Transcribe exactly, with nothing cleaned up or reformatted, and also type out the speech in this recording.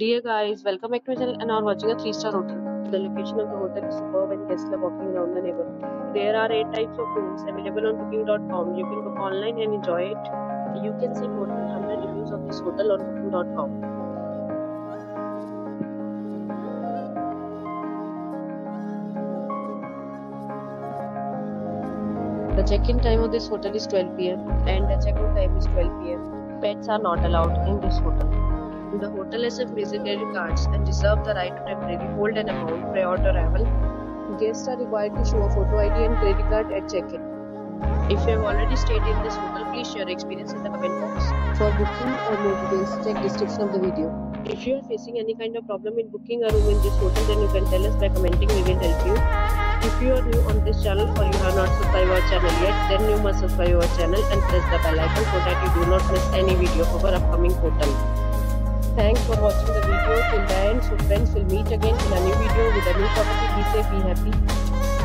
Dear guys, welcome back to my channel and are watching a three star hotel. The location of the hotel is superb and guests love walking around the neighborhood. There are eight types of rooms available on booking dot com. You can book online and enjoy it. You can see more than one hundred reviews of this hotel on booking dot com. The check-in time of this hotel is twelve p m and the check-out time is twelve p m Pets are not allowed in this hotel. The hotel accepts major credit cards and reserves the right to temporarily hold an amount prior to arrival. Guests are required to show a photo I D and credit card at check-in. If you have already stayed in this hotel, please share your experience in the comment box. For booking or more details, check description of the video. If you are facing any kind of problem in booking a room in this hotel, then you can tell us by commenting. We will help you. If you are new on this channel or you have not subscribed our channel yet, then you must subscribe our channel and press the bell icon so that you do not miss any video of our upcoming portal. Thanks for watching the video till the end. So friends, we'll meet again in a new video with a new property. Be safe, be happy.